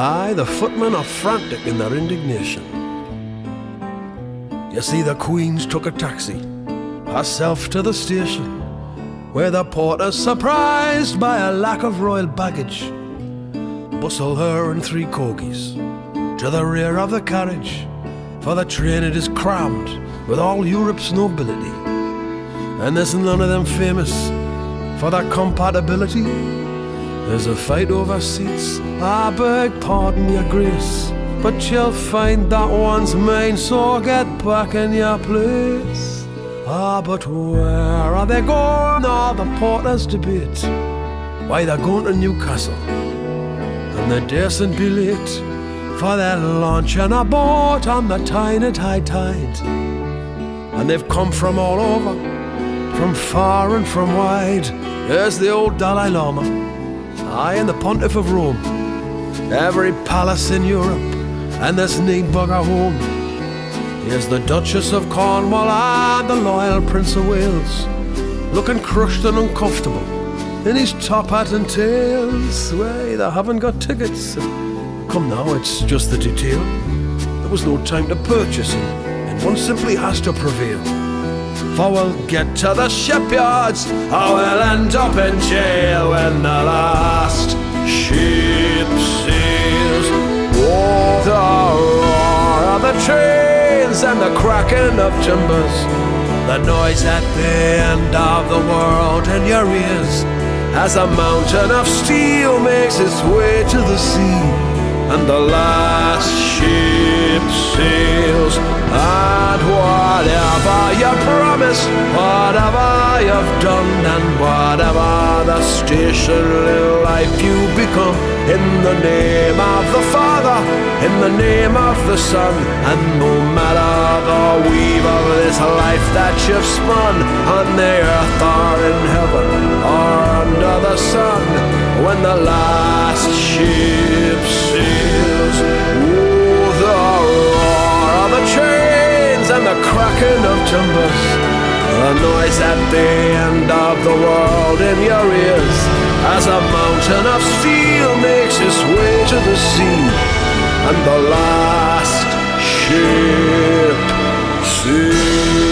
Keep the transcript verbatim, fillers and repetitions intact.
Aye, the footmen are frantic in their indignation. You see, the Queen's took a taxi, herself to the station, where the porter, surprised by a lack of royal baggage, bustled her and three corgis to the rear of the carriage, for the train it is crammed with all Europe's nobility. And there's none of them famous for their compatibility. There's a fight over seats, I beg pardon, your grace, but you'll find that one's mine, so get back in your place. Ah, but where are they going? Ah, the porters debate. Why, they're going to Newcastle, and they daren't be late, for they're launching a boat on the Tyne at high tide. And they've come from all over, from far and from wide. Here's the old Dalai Lama, aye, and the Pontiff of Rome, every palace in Europe, and there's need bugger home. Here's the Duchess of Cornwall and the loyal Prince of Wales, looking crushed and uncomfortable in his top hat and tails. Why, they haven't got tickets. Come now, it's just the detail. There was no time to purchase it, and one simply has to prevail. For we'll get to the shipyards, or we'll end up in jail when the last ship sails. Oh, the roar of the trains and the cracking of timbers, the noise at the end of the world in your ears, as a mountain of steel makes its way to the sea, and the last ship sails. And whatever you promised, whatever you've done, and whatever the stationary life you become, in the name of the Father, in the name of the Son, and no matter the weave of this life that you've spun, on the earth or in heaven or under the sun, when the last ship sails. Oh, the roar of the trains and the cracking of timbers, the noise at the end of the world in your ears, as a mountain of steel makes its way to the sea, and the last ship sails.